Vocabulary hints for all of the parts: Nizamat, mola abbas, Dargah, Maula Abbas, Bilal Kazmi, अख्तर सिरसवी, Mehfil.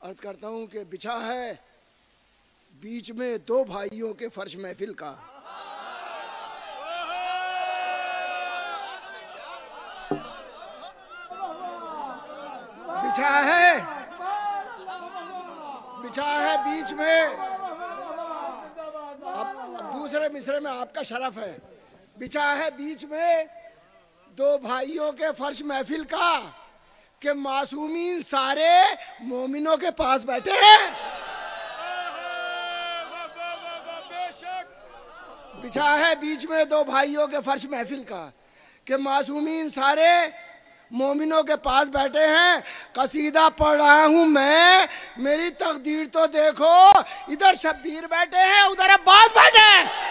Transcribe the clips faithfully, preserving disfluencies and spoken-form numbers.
अर्ज करता हूँ कि बिछा है बीच में दो भाइयों के फर्श महफिल का। बिछा है बिछा है बीच में, अब दूसरे मिसरे में आपका शरफ है। बिछा है बीच में दो भाइयों के फर्श महफिल का कि मासूमीन सारे मोमिनों के पास बैठे हैं। बिछा है बीच में दो भाइयों के फर्श महफिल का कि मासूमीन सारे मोमिनों के पास बैठे हैं। कसीदा पढ़ रहा हूँ मैं, मेरी तकदीर तो देखो, इधर शब्बीर बैठे हैं उधर अब्बास बैठे हैं।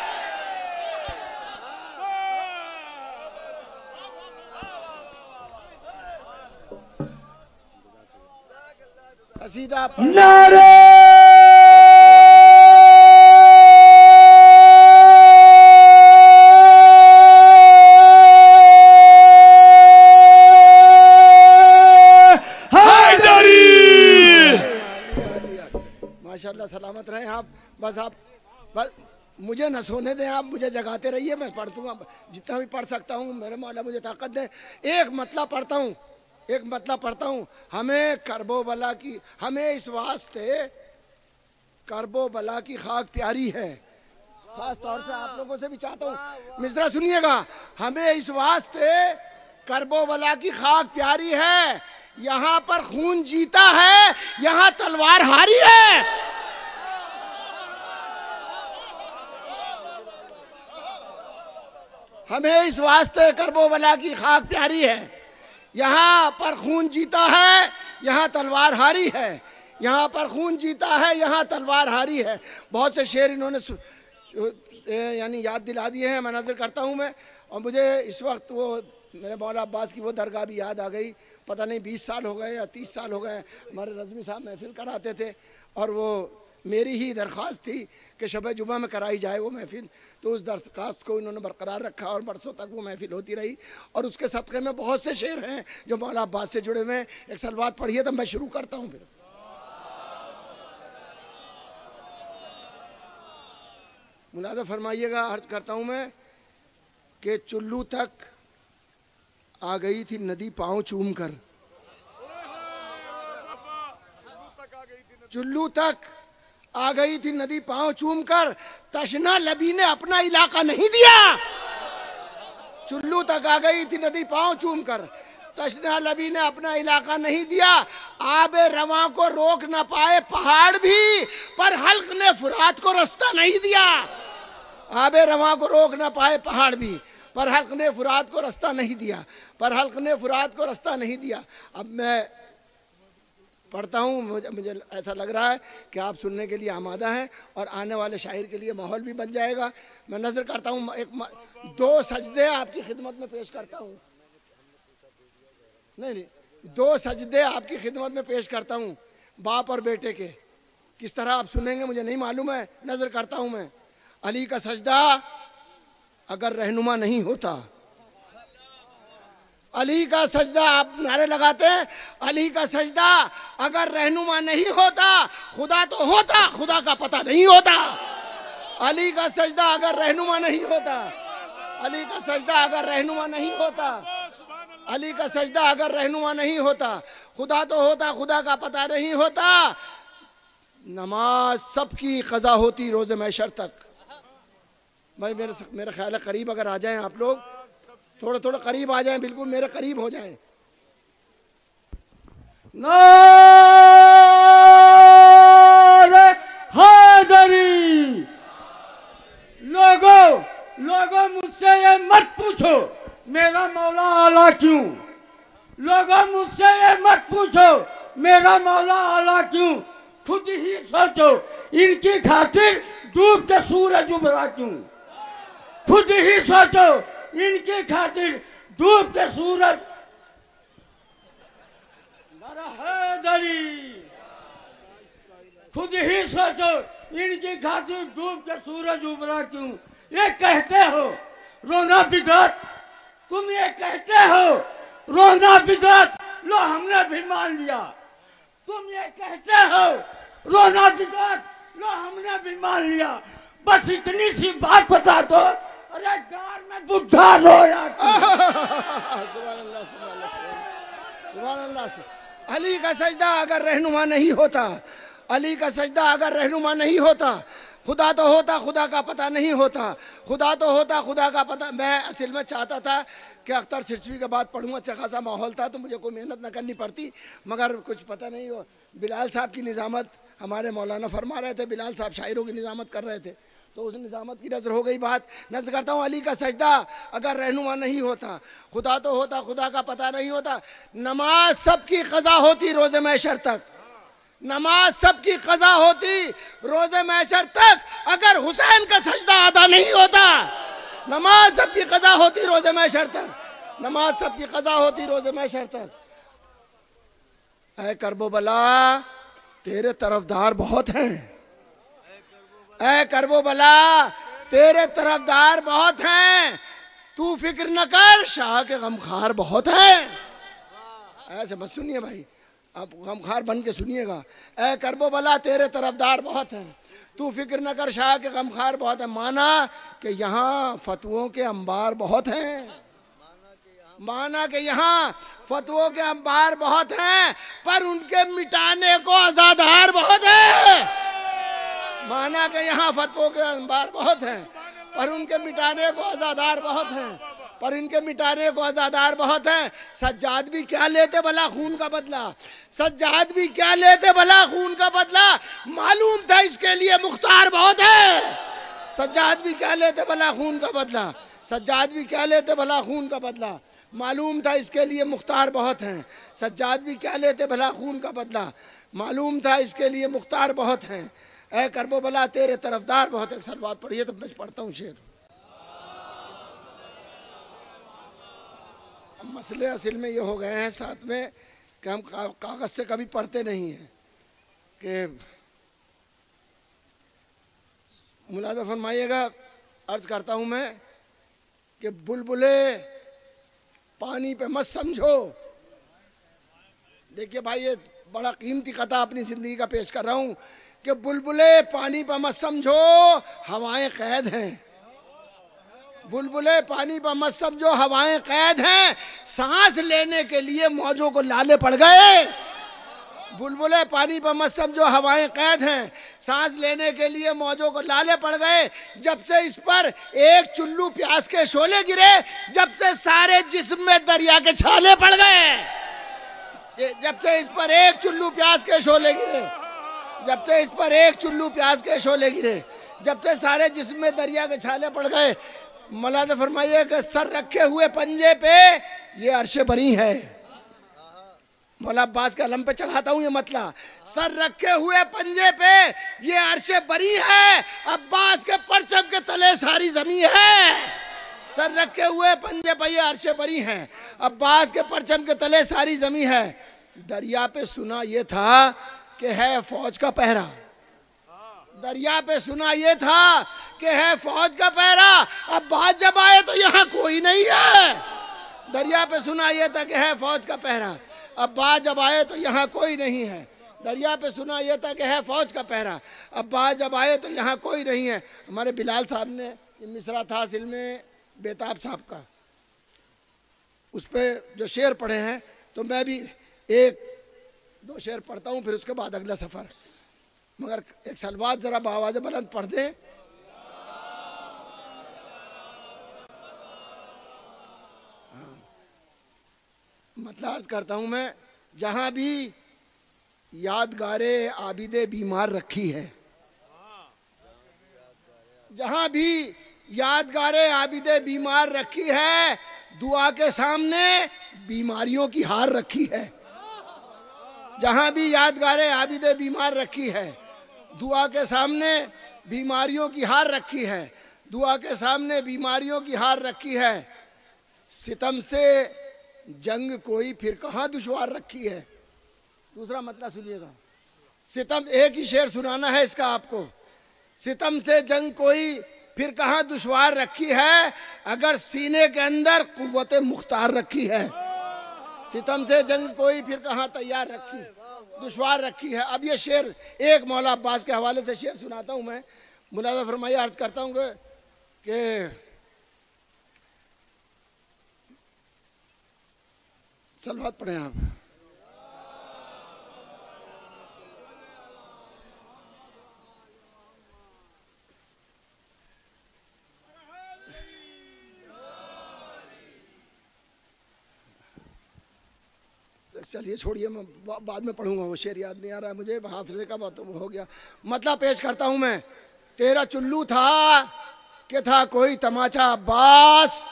कसीदा नारे माशाल्लाह, सलामत रहे आप। बस आप बस मुझे न सोने दें, आप मुझे जगाते रहिए, मैं पढ़ता हूँ जितना भी पढ़ सकता हूँ। मेरे मौला मुझे ताकत दें। एक मतला पढ़ता हूँ एक मतलब पढ़ता हूँ हमें करबो बला की हमें इस वास्ते करबो बला की खाक प्यारी है। खास तौर से आप लोगों से भी चाहता हूँ मिस्रा सुनिएगा। हमें इस वास्ते करबो बला की खाक प्यारी है, यहाँ पर खून जीता है, यहाँ तलवार हारी है। हमें इस वास्ते करबो बला की खाक प्यारी है, यहाँ पर खून जीता है, यहाँ तलवार हारी है। यहाँ पर खून जीता है, यहाँ तलवार हारी है। बहुत से शेर इन्होंने यानी याद दिला दिए हैं। मैं नज़र करता हूँ मैं, और मुझे इस वक्त वो मेरे मौला अब्बास की वो दरगाह भी याद आ गई। पता नहीं बीस साल हो गए या तीस साल हो गए, हमारे रज़मी साहब महफिल कराते थे और वो मेरी ही दरख्वास्त थी कि शब जुमा में कराई जाए वो महफिल, तो उस दरख्वास्त को इन्होंने बरकरार रखा और बरसों तक वो महफिल होती रही। और उसके सदक़े में बहुत से शेर हैं जो मौला अब्बास से जुड़े हुए हैं। एक सलवात पढ़िए तो मैं शुरू करता हूँ फिर। मुलाज़ा फरमाइएगा। अर्ज करता हूँ मैं कि चुल्लू तक आ गई थी नदी पाँव चूम कर। चुल्लू तक आ गई थी नदी पांव चूम कर, तशना लबी ने अपना इलाका नहीं दिया। चुल्लू तक आ गई थी नदी पांव चूम कर, तशना लबी ने अपना इलाका नहीं दिया। आबे रवा को रोक ना पाए पहाड़ भी, पर हल्क ने फुरात को रास्ता नहीं दिया। आबे रवा को रोक ना पाए पहाड़ भी, पर हल्क ने फुरात को रास्ता नहीं दिया। पर हल्क ने फुरात को रास्ता नहीं दिया। अब मैं पढ़ता हूँ, मुझे, मुझे ऐसा लग रहा है कि आप सुनने के लिए आमादा हैं और आने वाले शायर के लिए माहौल भी बन जाएगा। मैं नज़र करता हूँ एक म, दो सजदे आपकी खिदमत में पेश करता हूँ। नहीं नहीं दो सजदे आपकी खिदमत में पेश करता हूँ बाप और बेटे के। किस तरह आप सुनेंगे मुझे नहीं मालूम है। नज़र करता हूँ मैं। अली का सजदा अगर रहनुमा नहीं होता। अली का सजदा, आप नारे लगाते हैं, अली का सजदा अगर रहनुमा नहीं होता, खुदा तो होता, खुदा का पता नहीं होता। अली का सजदा अगर रहनुमा नहीं होता, अली का सजदा अगर रहनुमा नहीं होता, अली का सजदा अगर रहनुमा नहीं होता, खुदा तो होता, खुदा का पता नहीं होता। नमाज सबकी क़ज़ा होती रोज़े महशर तक। भाई मेरे मेरा ख्याल है करीब अगर आ जाएं आप लोग, थोड़ा थोड़ा करीब आ जाए, बिल्कुल मेरे करीब हो जाए। नारे हैदरी। लोगों लोगों मुझसे ये मत पूछो मेरा मौला आला क्यों। लोगों मुझसे ये मत पूछो मेरा मौला आला क्यों। खुद ही सोचो इनकी खातिर डूबते सूरज उभरा क्यों। खुद ही सोचो इनके खातिर डूबते सूरज। नारा हैदरी। खुद ही सोचो इनके खातिर डूबते सूरज उभरा क्यों। ये कहते हो रोना बिदअत, तुम ये कहते हो रोना बिदअत, लो हमने भी मान लिया। तुम ये कहते हो रोना दिगार लो हमने भी मान लिया, बस इतनी सी बात बता दो, अरे गार में बुद्धा रो यार। सुभान अल्लाह सुभान अल्लाह सुभान अल्लाह। अली का सजदा अगर रहनुमा नहीं होता, अली का सजदा अगर रहनुमा नहीं होता, खुदा तो होता खुदा का पता नहीं होता, खुदा तो होता खुदा का पता। मैं असल में चाहता था कि अख्तर सिरसवी के बाद पढ़ूँगा, अच्छा खासा माहौल था तो मुझे कोई मेहनत न करनी पड़ती, मगर कुछ पता नहीं हो। बिलाल साहब की निज़ामत हमारे मौलाना फरमा रहे थे, बिलाल साहब शायरों की निज़ामत कर रहे थे, तो उस निज़ामत की नज़र हो गई बात। नज़र करता हूँ अली का सजदा अगर रहनुमा नहीं होता, खुदा तो होता खुदा का पता नहीं होता। नमाज सबकी क़ज़ा होती रोज़े महशर तक, नमाज सबकी क़ज़ा होती रोज़े महशर तक, अगर हुसैन का सजदा अदा नहीं होता। नमाज सबकी क़ज़ा होती रोज़े महशर तक, नमाज सबकी क़ज़ा होती रोज़े महशर तक। ऐ करबो बला तेरे तरफदार बहुत हैं, ऐ करबो बला तेरे तरफदार बहुत हैं, तू फिक्र न कर शाह के गमखार बहुत हैं। ऐसे मत सुनिए भाई, आप गमखार बन के सुनिएगा। ऐ करबो बला तेरे तरफदार बहुत हैं, तू फिक्र न कर शाह के गमखार बहुत हैं। माना कि यहाँ फतवों के अंबार बहुत हैं, माना कि यहाँ फतवों के अंबार बहुत हैं, पर उनके मिटाने को आज़ादार बहुत है। माना के यहाँ फतवों के अंबार बहुत हैं, पर उनके मिटाने को आज़ादार बहुत हैं, पर इनके मिटाने को आज़ादार बहुत हैं। सज्जाद भी क्या लेते भला खून का बदला, सज्जाद भी क्या लेते भला खून का बदला, मालूम था इसके लिए मुख्तार बहुत है। सज्जाद भी क्या लेते भला खून का बदला, सज्जाद भी क्या लेते भला खून का बदला, मालूम था इसके लिए मुख्तार बहुत हैं। सज्जाद भी क्या लेते भला खून का बदला, मालूम था इसके लिए मुख्तार बहुत हैं। ऐ करबो बला तेरे तरफदार बहुत। एक सलवात पढ़िए तब मैं पढ़ता हूँ शेर। मसले असल में ये हो गए हैं साथ में कि हम कागज़ से कभी पढ़ते नहीं हैं। कि मुलाज़ा फरमाइएगा, अर्ज़ करता हूँ मैं कि बुलबुले पानी पे मत समझो। देखिए भाई, ये बड़ा कीमती कथा अपनी ज़िंदगी का पेश कर रहा हूँ कि बुलबुले पानी पर मत समझो हवाएं कैद हैं, बुलबुले पानी पर मत समझो हवाएं कैद हैं। सांस लेने के लिए मौजों को लाले पड़ गए। बुलबुले पानी पर मत समझो हवाएं कैद हैं, सांस लेने के लिए मौजों को लाले पड़ गए। जब से इस पर एक चुल्लू प्यास के शोले गिरे, जब से सारे जिस्म में दरिया के छाले पड़ गए। जब से इस पर एक चुल्लू प्यास के शोले गिरे, जब से इस पर एक चुल्लू प्याज के शोले गिरे, जब से सारे जिस्म में दरिया के छाले पड़ गए। मौलाना फरमाइए कि सर रखे हुए पंजे पे ये अर्शे बरी है। मौला अब्बास के अलम पे चढ़ाता हूँ ये मतला। सर रखे हुए पंजे पे ये अर्शे बरी है, अब्बास के परचम के तले सारी जमी है। सर रखे हुए पंजे पे ये अर्शे बरी है, अब्बास के परचम के तले सारी जमी है। दरिया पे सुना ये था कि है फौज का पहरा, दरिया पे सुना ये था कि है फौज का पहरा, अब बात जब आए तो यहाँ कोई नहीं है। दरिया पे सुना ये था कि है फौज का पहरा, अब बात जब आए तो यहाँ कोई नहीं है। दरिया पे सुना ये था कि है फौज का पहरा, अब बात जब आए तो यहाँ कोई नहीं है। हमारे बिलाल साहब ने मिसरा था असल में बेताब साहब का, उस पर जो शेर पढ़े हैं तो मैं भी एक दो शेर पढ़ता हूँ, फिर उसके बाद अगला सफ़र। मगर एक सलवात ज़रा बावाज़े बुलंद पढ़ दें। हाँ, मतलब अर्ज करता हूँ मैं, जहाँ भी यादगारे आबिदे बीमार रखी है, जहाँ भी यादगारे आबिदे बीमार रखी है, दुआ के सामने बीमारियों की हार रखी है। जहाँ भी यादगारें आबिदे बीमार रखी है, दुआ के सामने बीमारियों की हार रखी है, दुआ के सामने बीमारियों की हार रखी है। सितम से जंग कोई फिर कहाँ दुश्वार रखी है। दूसरा मतलब सुनिएगा, सितम, एक ही शेर सुनाना है इसका आपको। सितम से जंग कोई फिर कहाँ दुश्वार रखी है, अगर सीने के अंदर कुव्वत मुख्तार रखी है। सितम से जंग कोई फिर कहाँ तैयार रखी, दुश्वार रखी है। अब ये शेर एक मौला अब्बास के हवाले से शेर सुनाता हूँ मैं, मुनाज़ा फरमाइए। अर्ज़ करता हूँ कि सलवात पढ़ें आप। चलिए छोड़िए, मैं बाद में पढ़ूंगा, वो शेर याद नहीं आ रहा है मुझे, हाफिज़े का बात हो गया। मतलब पेश करता हूँ मैं। तेरा चुल्लू था कि था कोई तमाचा अब्बास।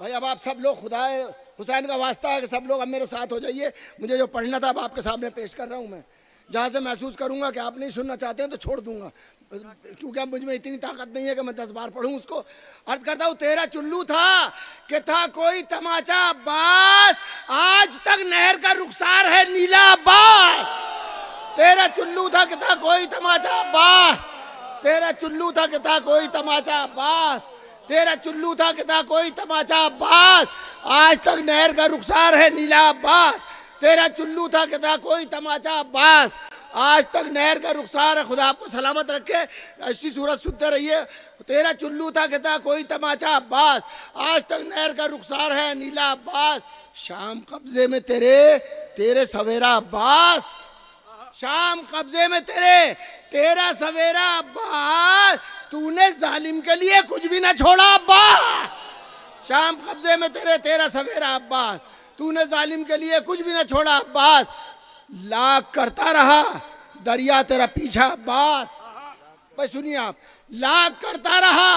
भाई अब आप सब लोग, खुदा हुसैन का वास्ता है कि सब लोग अब मेरे साथ हो जाइए। मुझे जो पढ़ना था अब आपके सामने पेश कर रहा हूँ मैं। जहाँ से महसूस करूँगा कि आप नहीं सुनना चाहते हैं तो छोड़ दूँगा, क्योंकि अब मुझ में इतनी ताकत नहीं है कि मैं दस बार पढ़ूँ उसको। अर्ज करता हूँ, तेरा चुल्लू था कि था कोई तमाचा अब्बास, आज तक नहर का रुखसार है नीला अब्बास। तेरा चुल्लू था कि था कोई तमाचा अब्बास, तेरा चुल्लू था कि था कोई तमाचा अब्बास, तेरा चुल्लू था कि था कोई तमाचा अब्बास, आज तक नहर का रुखसार है नीला अब्बास। तेरा चुल्लू था कि था कोई तमाचा अब्बास, आज तक नहर का रुखसार है। खुदा आपको सलामत रखे। ऐसी सूरत सुनते रहिए। तेरा चुल्लू था कि था कोई तमाचा अब्बास, आज तक नहर का रुखसार है नीला अब्बास। शाम कब्जे में तेरे तेरे सवेरा अब्बास, शाम कब्जे में तेरे तेरा सवेरा अब्बास, तूने जालिम के लिए कुछ भी ना छोड़ा अब्बास। शाम कब्जे में तेरे तेरा सवेरा अब्बास, तूने जालिम के लिए कुछ भी ना छोड़ा अब्बास। लाग करता रहा दरिया तेरा पीछा अब्बास। भाई सुनिए आप, लाग करता रहा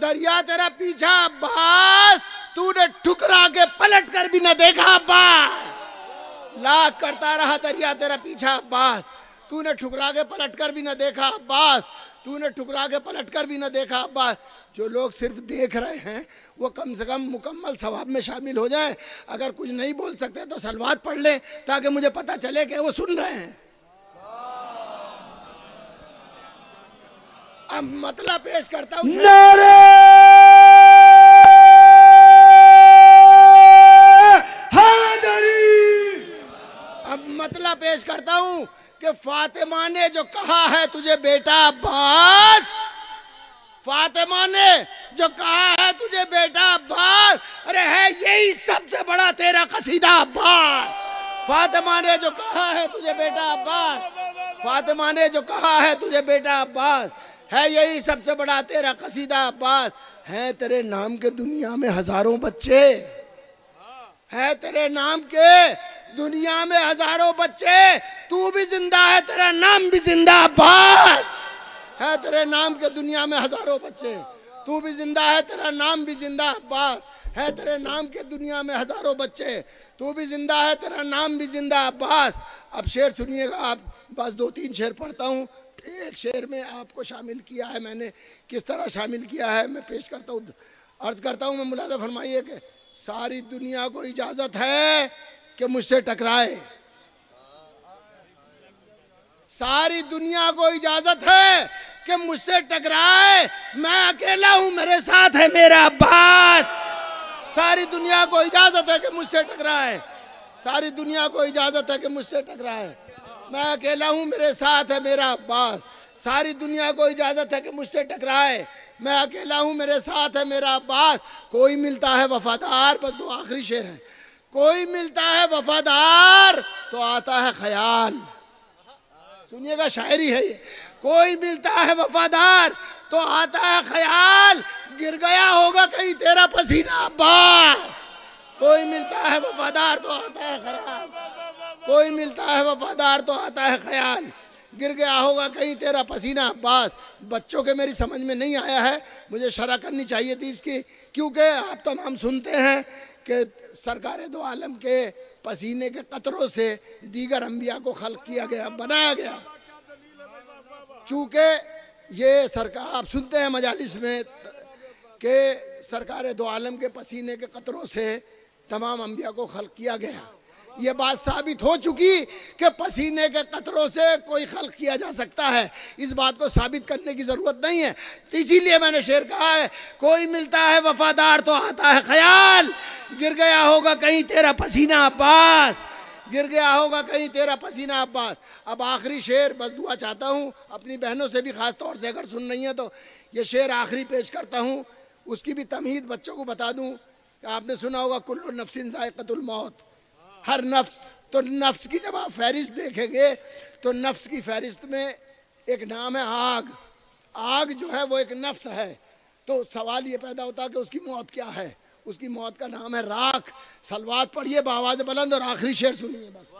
दरिया तेरा पीछा अब्बास, तूने ठुकरा के पलट कर भी ना देखा अब्बास। लाग करता रहा दरिया तेरा पीछा अब्बास, तूने ठुकरा के पलट कर भी ना देखा अब्बास, तूने ठुकरा के पलट कर भी ना देखा अब्बास। जो लोग सिर्फ देख रहे हैं वो कम से कम मुकम्मल सवाब में शामिल हो जाएं। अगर कुछ नहीं बोल सकते तो सलवात पढ़ लें, ताकि मुझे पता चले कि वो सुन रहे हैं। अब मतलब पेश करता हूँ। अब मतलब पेश करता हूँ कि फातिमा ने जो कहा है तुझे बेटा अब्बास, फातिमा ने जो कहा है तुझे बेटा अब्बास, अरे है यही सबसे बड़ा तेरा कसीदा अब्बास। फातिमा ने जो कहा है तुझे बेटा अब्बास, फातिमा ने जो कहा है तुझे बेटा अब्बास, है यही सबसे बड़ा तेरा कसीदा अब्बास। है तेरे नाम के दुनिया में हजारों बच्चे, है तेरे नाम के दुनिया में हजारों बच्चे, तू भी जिंदा है तेरा नाम भी जिंदा अब्बास। है तेरे नाम के दुनिया में हजारों बच्चे, तू भी जिंदा है तेरा नाम भी जिंदा अब्बास। है तेरे नाम के दुनिया में हजारों बच्चे, तू भी जिंदा है तेरा नाम भी जिंदा अब्बास। अब शेर सुनिएगा आप, बस दो तीन शेर पढ़ता हूँ। एक शेर में आपको शामिल किया है मैंने, किस तरह शामिल किया है मैं पेश करता हूँ। अर्ज करता हूँ मैं, मुलाज़ा फरमाइए कि सारी दुनिया को इजाज़त है कि मुझसे टकराए, सारी दुनिया को इजाज़त है कि मुझसे टकराए, मैं अकेला हूँ मेरे साथ है मेरा अब्बास। सारी दुनिया को इजाज़त है कि मुझसे टकराए, सारी दुनिया को इजाज़त है कि मुझसे टकराए, मैं अकेला हूँ मेरे साथ है मेरा अब्बास। सारी दुनिया को इजाज़त है कि मुझसे टकराए, मैं अकेला हूँ मेरे साथ है मेरा अब्बास। कोई मिलता है वफादार, बस दो आखिरी शेर हैं। कोई मिलता है वफादार तो आता है ख्याल। सुनिएगा, शायरी है ये। कोई मिलता है वफादार तो आता है ख्याल, गिर गया होगा कहीं तेरा पसीना अब्बास। कोई मिलता है वफादार तो आता है ख्याल, कोई मिलता है वफादार तो आता है ख्याल, गिर गया होगा कहीं तेरा पसीना अब्बास। बच्चों के मेरी समझ में नहीं आया है, मुझे शरह करनी चाहिए थी इसकी, क्योंकि आप तमाम सुनते हैं कि सरकार दो आलम के पसीने के कतरों से दीगर अंबिया को खल्क किया गया, बनाया गया। चूँकि ये सरकार, आप सुनते हैं मजालिस में कि सरकार दो आलम के पसीने के कतरों से तमाम अंबिया को खल्क किया गया। ये बात साबित हो चुकी कि पसीने के कतरों से कोई खल्क किया जा सकता है, इस बात को साबित करने की ज़रूरत नहीं है। इसीलिए मैंने शेर कहा है, कोई मिलता है वफादार तो आता है ख्याल, गिर गया होगा कहीं तेरा पसीना अब्बास। गिर गया होगा कहीं तेरा पसीना अब्बास। अब आखिरी शेर, बस दुआ चाहता हूँ अपनी बहनों से भी ख़ास तौर से अगर सुन रही हैं तो ये शेर आखिरी पेश करता हूँ, उसकी भी तमहीद बच्चों को बता दूँ। आपने सुना होगा कुल्लु नफ्सिन जायक़तुल मौत, हर नफ्स, तो नफ्स की जब आप फहरिस्त देखेंगे तो नफ्स की फहरिस्त में एक नाम है आग। आग जो है वो एक नफ्स है, तो सवाल ये पैदा होता है कि उसकी मौत क्या है। उसकी मौत का नाम है राख। सलवात पढ़िए बावाज बुलंद और आखिरी शेर सुनिए बस।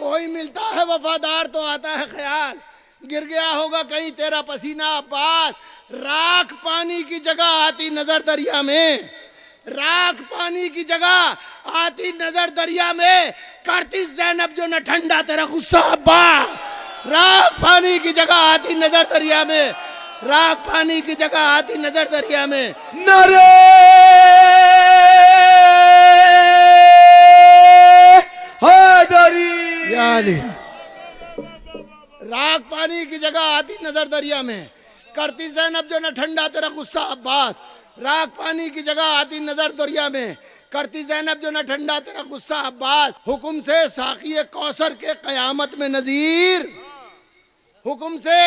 कोई मिलता है वफादार तो आता है ख्याल, गिर गया होगा कहीं तेरा पसीना अब्बास। राख पानी की जगह आती नजर दरिया में, राख पानी की जगह आती नजर दरिया में, करती ज़ैनब जो न ठंडा तेरा गुस्सा अब्बास। राख पानी की जगह आती नजर दरिया में, राख पानी की जगह आती नजर दरिया में। नरे हैदरी याली, राख पानी की जगह आती नजर दरिया में, करती ज़ैनब जो न ठंडा तेरा गुस्सा अब्बास। राख पानी की जगह आती नजर दरिया में, करती ज़ैनब जो न ठंडा तेरा गुस्सा अब्बास। हुक्म से साक़ी कौसर के क़यामत में नज़ीर, हुक्म से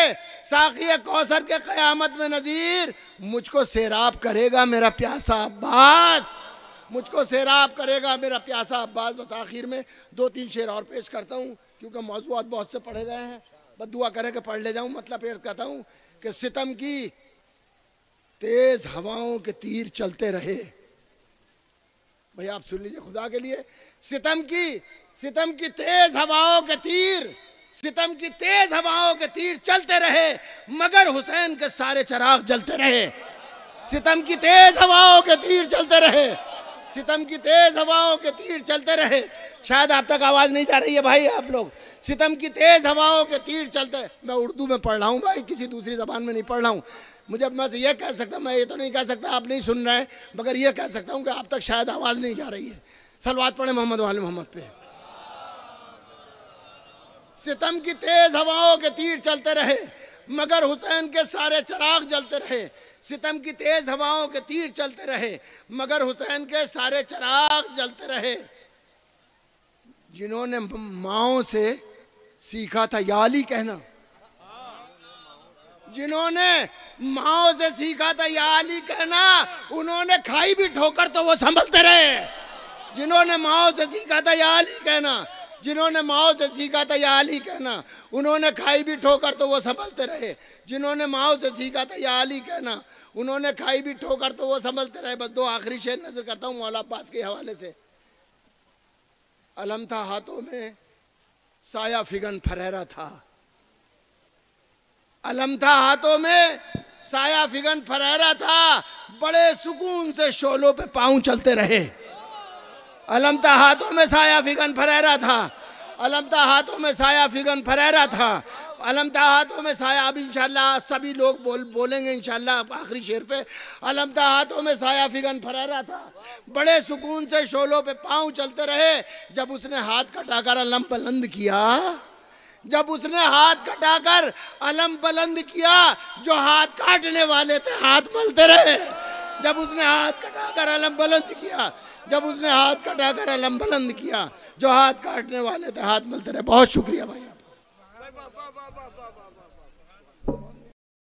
साक़ी कौसर के क़यामत में नज़ीर। मुझको सैराब करेगा मेरा प्यासा अब्बास, मुझको सैराब करेगा मेरा प्यासा अब्बास। बस आखिर में दो तीन शेर और पेश करता हूँ क्योंकि मौजूद बहुत से पढ़े गए हैं, बस दुआ करें कि पढ़ ले जाऊँ। मतलब पेश करता हूँ कि सितम की तेज़ हवाओं के तीर चलते रहे, भैया आप सुन लीजिए खुदा के लिए। सितम की सितम की तेज़ हवाओं के तीर, सितम की तेज हवाओं के तीर चलते रहे, मगर हुसैन के सारे चराग जलते रहे। सितम की तेज हवाओं के तीर चलते रहे, सितम की तेज हवाओं के तीर चलते रहे। शायद आप तक आवाज़ नहीं जा रही है भाई आप लोग। सितम की तेज हवाओं के तीर चलते रहे। मैं उर्दू में पढ़ रहा हूँ भाई, किसी दूसरी जबान में नहीं पढ़ रहा हूँ। मुझे बस ये कह सकता, मैं ये तो नहीं कह सकता आप नहीं सुन रहे, मगर ये कह सकता हूँ कि आप तक शायद आवाज़ नहीं जा रही है। सलवात पढ़े मोहम्मद वाले मोहम्मद पे। सितम की तेज हवाओं के तीर चलते रहे, मगर हुसैन के सारे चिराग जलते रहे। सितम की तेज हवाओं के तीर चलते रहे, मगर हुसैन के सारे चिराग जलते रहे। जिन्होंने माओ से सीखा था याली कहना, जिन्होंने माओ से सीखा था याली कहना, उन्होंने खाई भी ठोकर तो वो संभलते रहे। जिन्होंने माओ से सीखा था याली कहना, जिन्होंने माओ से सीखा था या अली कहना, उन्होंने खाई भी ठोकर तो वो संभलते रहे। जिन्होंने माओ से सीखा था या अली कहना, उन्होंने खाई भी ठोकर तो वो संभलते रहे। बस दो आखिरी शेर नजर करता हूँ मौला अब्बास के हवाले से। अलम था हाथों में साया फिगन फरहरा था, अलम था हाथों में साया फिगन फरहरा था, बड़े सुकून से शोलों पे पाँव चलते रहे। अलमता हाथों में साया फिगन फरहरा था, अलमता हाथों में साया फिगन फरहरा था, अलमता हाथों में साया। अब इंशाल्लाह सभी लोग बोल बोलेंगे इंशाल्लाह आखिरी शेर पे। अलमता हाथों में साया फिगन फरहरा था, बड़े सुकून से शोलों पे पाँव चलते रहे। जब उसने हाथ कटाकर अलम बुलंद किया, जब उसने हाथ कटाकर अलम बुलंद किया, जो हाथ काटने वाले थे हाथ मलते रहे। जब उसने हाथ कटाकर अलम बुलंद किया, जब उसने हाथ कटाकर अलम बुलंद किया, जो हाथ काटने वाले थे हाथ मलते रहे। बहुत शुक्रिया भाई।